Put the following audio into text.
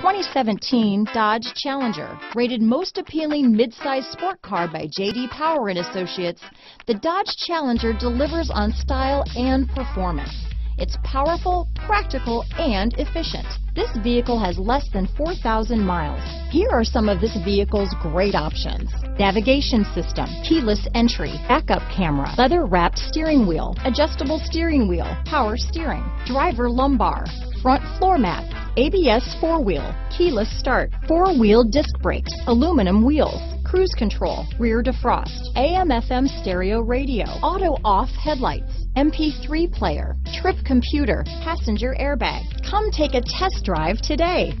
2017 Dodge Challenger, rated most appealing mid-size sport car by J.D. Power and Associates, the Dodge Challenger delivers on style and performance. It's powerful, practical, and efficient. This vehicle has less than 4,000 miles. Here are some of this vehicle's great options: navigation system, keyless entry, backup camera, leather-wrapped steering wheel, adjustable steering wheel, power steering, driver lumbar, front floor mats, ABS four-wheel, keyless start, four-wheel disc brakes, aluminum wheels, cruise control, rear defrost, AM/FM stereo radio, auto-off headlights, MP3 player, trip computer, passenger airbag. Come take a test drive today.